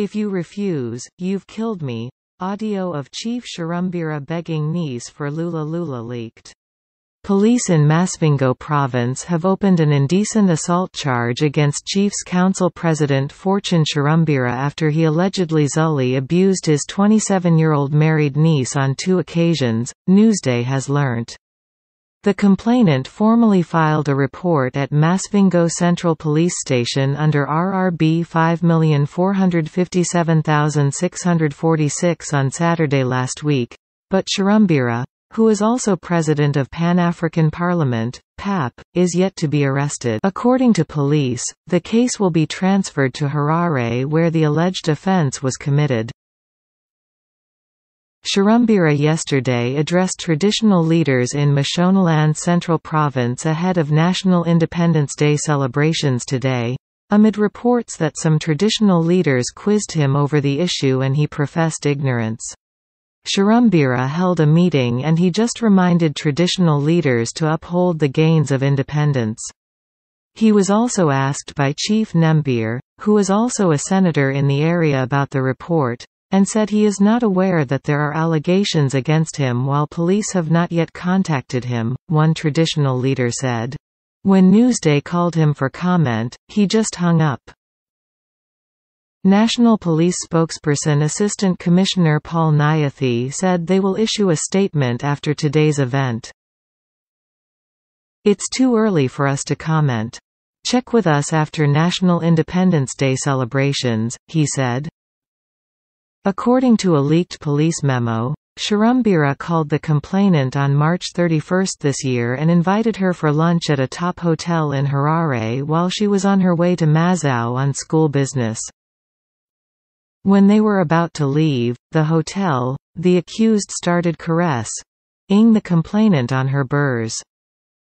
If you refuse, you've killed me. Audio of Chief Charumbira begging niece for Lula Lula leaked. Police in Masvingo province have opened an indecent assault charge against Chiefs Council President Fortune Charumbira after he allegedly sexually abused his 27-year-old married niece on 2 occasions, Newsday has learnt. The complainant formally filed a report at Masvingo Central Police Station under RRB 5,457,646 on Saturday last week, but Charumbira, who is also president of Pan-African Parliament, PAP, is yet to be arrested. According to police, the case will be transferred to Harare where the alleged offense was committed. Charumbira yesterday addressed traditional leaders in Mashonaland Central Province ahead of National Independence Day celebrations today, amid reports that some traditional leaders quizzed him over the issue and he professed ignorance. Charumbira held a meeting and he just reminded traditional leaders to uphold the gains of independence. He was also asked by Chief Nembir, who is also a senator in the area, about the report, and said he is not aware that there are allegations against him while police have not yet contacted him. One traditional leader said, when Newsday called him for comment, he just hung up. National Police Spokesperson Assistant Commissioner Paul Nyathi said they will issue a statement after today's event. It's too early for us to comment. Check with us after National Independence Day celebrations, he said. According to a leaked police memo, Charumbira called the complainant on March 31 this year and invited her for lunch at a top hotel in Harare while she was on her way to Mazau on school business. When they were about to leave the hotel, the accused started caressing the complainant on her burrs.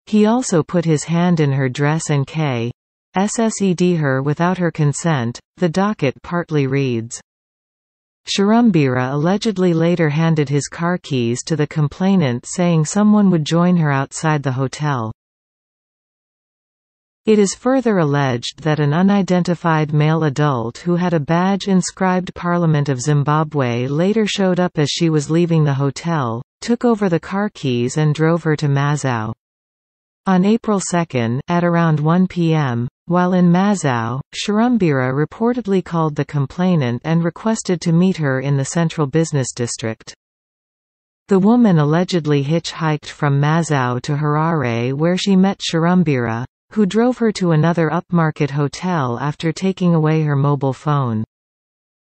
He also put his hand in her dress and kissed her without her consent, the docket partly reads. Charumbira allegedly later handed his car keys to the complainant saying someone would join her outside the hotel. It is further alleged that an unidentified male adult who had a badge inscribed Parliament of Zimbabwe later showed up as she was leaving the hotel, took over the car keys and drove her to Mazau. On April 2, at around 1 p.m., while in Mazau, Charumbira reportedly called the complainant and requested to meet her in the Central Business District. The woman allegedly hitchhiked from Mazau to Harare where she met Charumbira, who drove her to another upmarket hotel after taking away her mobile phone.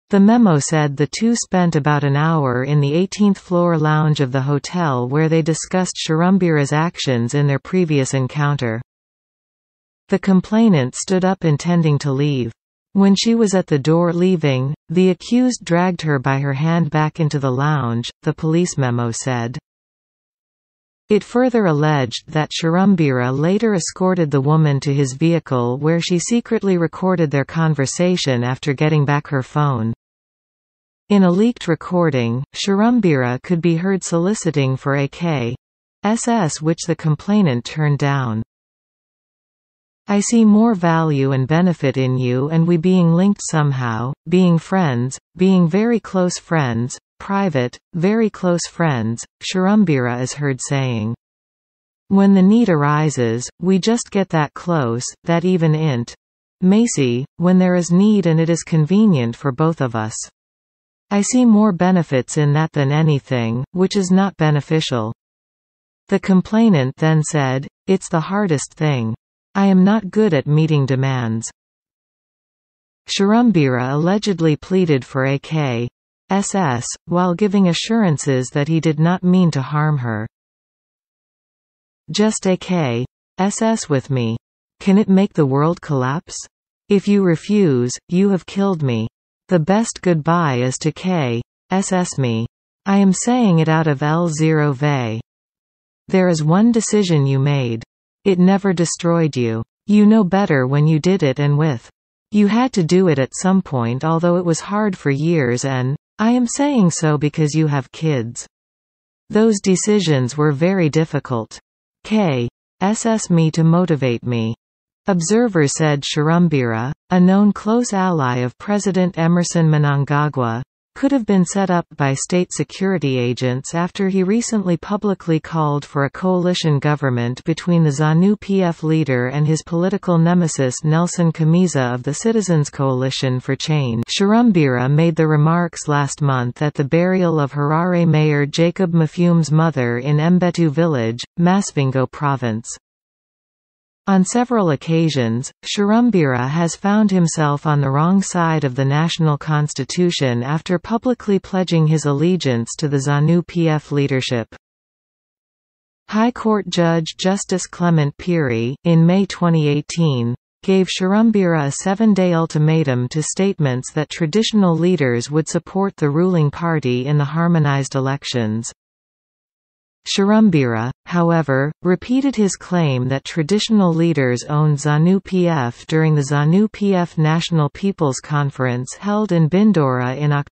The memo said the two spent about an hour in the 18th floor lounge of the hotel where they discussed Charumbira's actions in their previous encounter. The complainant stood up intending to leave. When she was at the door leaving, the accused dragged her by her hand back into the lounge, the police memo said. It further alleged that Charumbira later escorted the woman to his vehicle where she secretly recorded their conversation after getting back her phone. In a leaked recording, Charumbira could be heard soliciting for AK/SS which the complainant turned down. I see more value and benefit in you and we being linked somehow, being friends, being very close friends. Private, very close friends, Charumbira is heard saying. When the need arises, we just get that close, that even int. Macy, when there is need and it is convenient for both of us. I see more benefits in that than anything, which is not beneficial. The complainant then said, it's the hardest thing. I am not good at meeting demands. Charumbira allegedly pleaded for AK/SS, while giving assurances that he did not mean to harm her. Just AK/SS with me. Can it make the world collapse? If you refuse, you have killed me. The best goodbye is to K/SS me. I am saying it out of L0V. There is one decision you made. It never destroyed you. You know better when you did it and with. You had to do it at some point although it was hard for years and I am saying so because you have kids. Those decisions were very difficult. K/SS me to motivate me. Observers said Charumbira, a known close ally of President Emerson Mnangagwa, could have been set up by state security agents after he recently publicly called for a coalition government between the ZANU-PF leader and his political nemesis Nelson Chamisa of the Citizens Coalition for Change. Charumbira made the remarks last month at the burial of Harare Mayor Jacob Mafume's mother in Mbetu village, Masvingo province. On several occasions, Charumbira has found himself on the wrong side of the national constitution after publicly pledging his allegiance to the ZANU-PF leadership. High Court Judge Justice Clement Peary, in May 2018, gave Charumbira a 7-day ultimatum to statements that traditional leaders would support the ruling party in the harmonized elections. Charumbira, however, repeated his claim that traditional leaders owned ZANU-PF during the ZANU-PF National People's Conference held in Bindora in October.